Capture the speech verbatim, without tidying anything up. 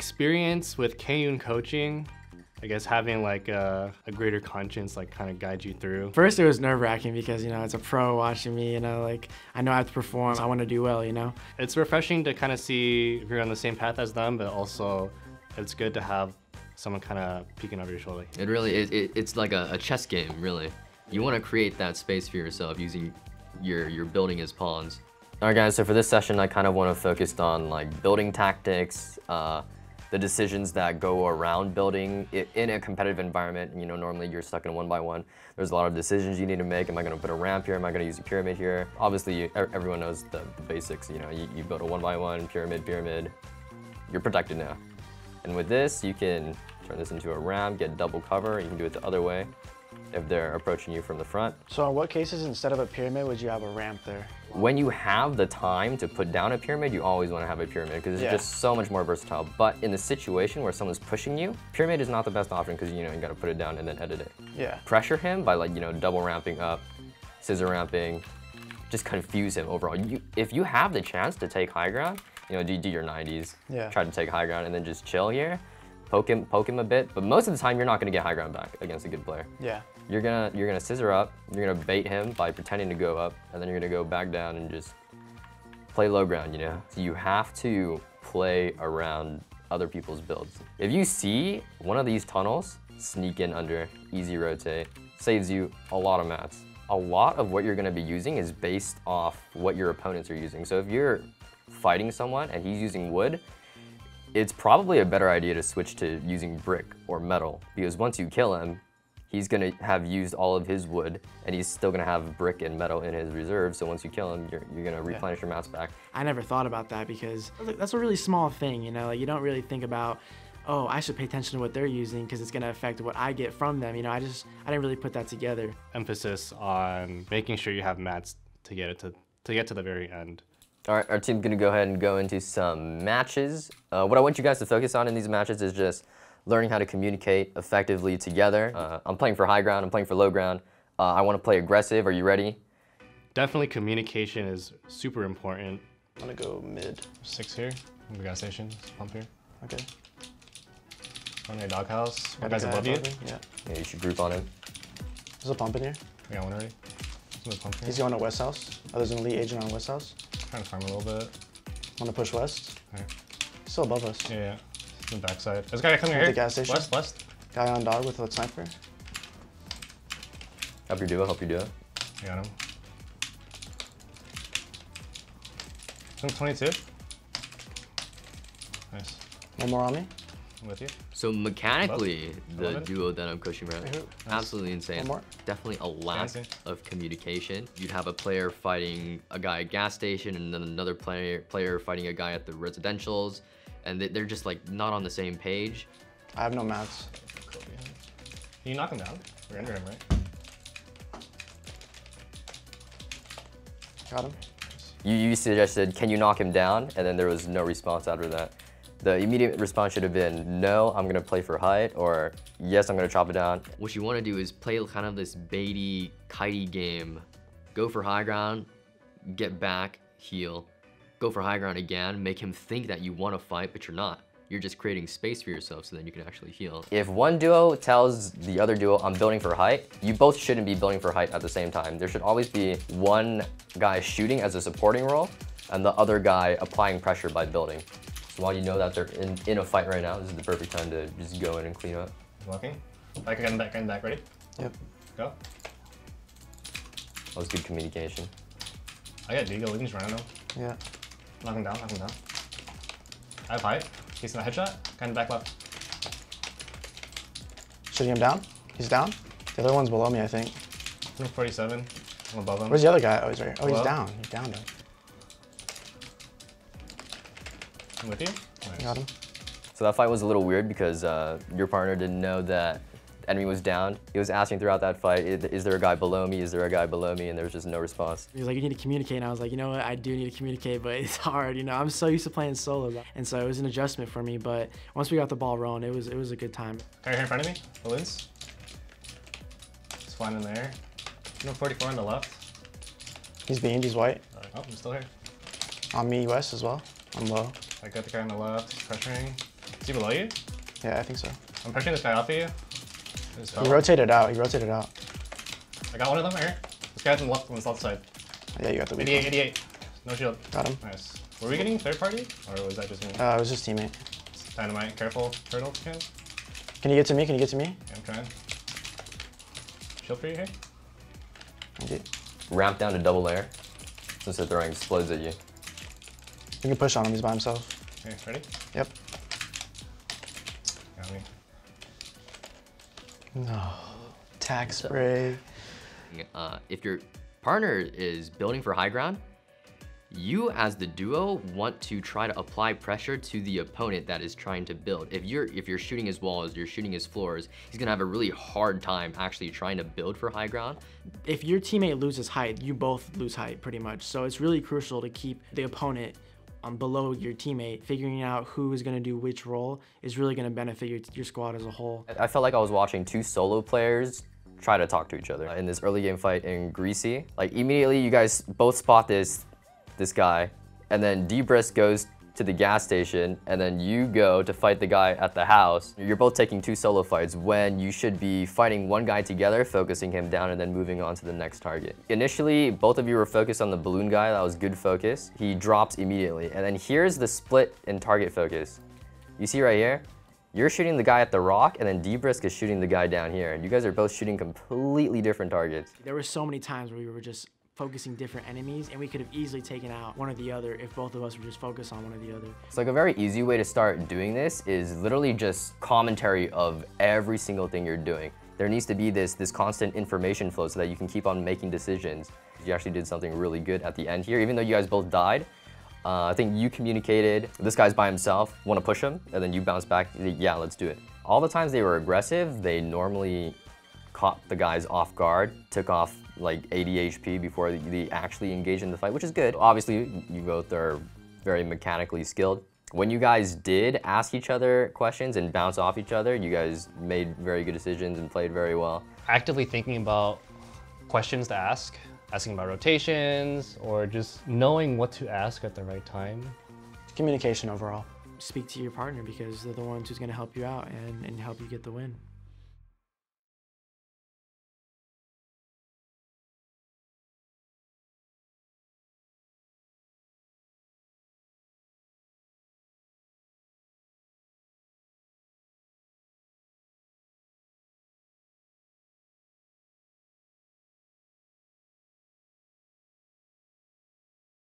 experience with Kayuun coaching, I guess having like a, a greater conscience like kind of guide you through. First it was nerve-wracking because, you know, it's a pro watching me, you know, like I know I have to perform, I want to do well, you know. It's refreshing to kind of see if you're on the same path as them, but also it's good to have someone kind of peeking over your shoulder. It really is, it, it's like a, a chess game, really. You want to create that space for yourself using your, your building as pawns. All right guys, so for this session, I kind of want to focus on like building tactics, uh, the decisions that go around building it in a competitive environment. You know, normally you're stuck in a one by one. There's a lot of decisions you need to make. Am I gonna put a ramp here? Am I gonna use a pyramid here? Obviously, you, everyone knows the, the basics. You know, you, you build a one by one, pyramid, pyramid. You're protected now. And with this, you can turn this into a ramp, get double cover. You can do it the other way if they're approaching you from the front. So in what cases, instead of a pyramid, would you have a ramp there? When you have the time to put down a pyramid, you always want to have a pyramid because it's yeah. just so much more versatile. But in the situation where someone's pushing you, pyramid is not the best option because you know you got to put it down and then edit it. Yeah. Pressure him by like you know double ramping up, scissor ramping, just confuse him overall. You if you have the chance to take high ground, you know do, do your nineties, yeah. try to take high ground and then just chill here, poke him poke him a bit. But most of the time you're not going to get high ground back against a good player. Yeah. You're gonna you're gonna scissor up. You're gonna bait him by pretending to go up, and then you're gonna go back down and just play low ground. You know, so you have to play around other people's builds. If you see one of these tunnels, sneak in under, easy rotate, saves you a lot of mats. A lot of what you're gonna be using is based off what your opponents are using. So if you're fighting someone and he's using wood, it's probably a better idea to switch to using brick or metal because once you kill him, he's gonna have used all of his wood and he's still gonna have brick and metal in his reserve. So once you kill him, you're, you're gonna replenish yeah. your mats back. I never thought about that because that's a really small thing, you know? Like you don't really think about, oh, I should pay attention to what they're using because it's gonna affect what I get from them. You know, I just, I didn't really put that together. Emphasis on making sure you have mats to get it to, to get to the very end. All right, our team's gonna go ahead and go into some matches. Uh, what I want you guys to focus on in these matches is just learning how to communicate effectively together. Uh, I'm playing for high ground, I'm playing for low ground. Uh, I want to play aggressive, are you ready? Definitely communication is super important. I'm gonna go mid. Six here, we got station, pump here. Okay. On your doghouse, my guy's above you. Yeah. yeah, you should group on him. There's a pump in here. We got one already. There's a pump here. He's going to west house. Oh, there's an elite agent on west house. Trying to farm a little bit. I'm gonna push west. All right. He's still above us. Yeah. yeah. The backside. There's a guy coming here. The gas station. West, west. Guy on dog with a sniper. Help you do it, help you do it. I got him. I'm twenty-two. Nice. One more on me. I'm with you. So mechanically, the duo that I'm coaching right now, nice. absolutely insane. One more. Definitely a lack yeah, of communication. You'd have a player fighting a guy at gas station and then another player player fighting a guy at the residentials. And they're just like not on the same page. I have no mats. Can you knock him down? We're under him, right? Got him. You, you suggested, can you knock him down? And then there was no response after that. The immediate response should have been, no, I'm gonna play for height, or yes, I'm gonna chop it down. What you wanna do is play kind of this baity, kitey game. Go for high ground, get back, heal. Go for high ground again, make him think that you want to fight, but you're not. You're just creating space for yourself so then you can actually heal. If one duo tells the other duo, I'm building for height, you both shouldn't be building for height at the same time. There should always be one guy shooting as a supporting role and the other guy applying pressure by building. So while you know that they're in, in a fight right now, this is the perfect time to just go in and clean up. Walking. Back again, back again, back, ready? Yep. Go. That was good communication. I got Diego, we can just run now. Yeah. Knock him down, knock him down. I have height. He's in a headshot. Kind of back left. Shooting him down. He's down. The other one's below me, I think. I'm forty-seven. I'm above him. Where's the other guy? Oh, he's right here. Oh, below. He's down. He's down, down. I'm with you. Nice. Got him. So that fight was a little weird because uh, your partner didn't know that the enemy was down. He was asking throughout that fight, is there a guy below me? Is there a guy below me? And there was just no response. He was like, you need to communicate. And I was like, you know what? I do need to communicate, but it's hard. You know, I'm so used to playing solo. And so it was an adjustment for me. But once we got the ball rolling, it was it was a good time. Guy right here in front of me, balloons. It's flying in the air. No forty-four on the left. He's beamed, he's white. Uh, oh, I'm still here. On me, west as well. I'm low. I got the guy on the left, pressuring. he below you? Yeah, I think so. I'm pushing this guy off of you. He rotated out. He rotated out. I got one of them right here. This guy's on the left, on this left side. Yeah, you got the weak eighty-eight, one. eighty-eight. No shield. Got him. Nice. Were we getting third party? Or was that just me? Uh, it was just teammate. Dynamite. Careful. Turtle. Can. Can you get to me? Can you get to me? Yeah, I'm trying. Shield for you here. Okay. Ramp down to double air. Since they're throwing explodes at you. You can push on him. He's by himself. Okay, ready? Yep. Got me. No. Tax so, spray. Uh, if your partner is building for high ground, you as the duo want to try to apply pressure to the opponent that is trying to build. If you're if you're shooting his walls, you're shooting his floors, he's gonna have a really hard time actually trying to build for high ground. If your teammate loses height, you both lose height pretty much. So it's really crucial to keep the opponent um, below your teammate. Figuring out who is gonna do which role is really gonna benefit your, your squad as a whole. I felt like I was watching two solo players try to talk to each other. In this early game fight in Greasy, like immediately you guys both spot this this guy, and then Dbrisk goes to the gas station, and then you go to fight the guy at the house. You're both taking two solo fights when you should be fighting one guy together, focusing him down, and then moving on to the next target. Initially, both of you were focused on the balloon guy. That was good focus. He drops immediately, and then here's the split in target focus. You see right here? You're shooting the guy at the rock, and then Dbrisk is shooting the guy down here. You guys are both shooting completely different targets. There were so many times where we were just focusing different enemies, and we could have easily taken out one or the other if both of us were just focused on one or the other. It's like a very easy way to start doing this is literally just commentary of every single thing you're doing. There needs to be this, this constant information flow so that you can keep on making decisions. You actually did something really good at the end here, even though you guys both died. Uh, I think you communicated, this guy's by himself, want to push him, and then you bounce back, yeah, let's do it. All the times they were aggressive, they normally caught the guys off guard, took off like eighty H P before they actually engage in the fight, which is good. Obviously, you both are very mechanically skilled. When you guys did ask each other questions and bounce off each other, you guys made very good decisions and played very well. Actively thinking about questions to ask, asking about rotations, or just knowing what to ask at the right time. Communication overall. Speak to your partner because they're the ones who's gonna help you out and, and help you get the win.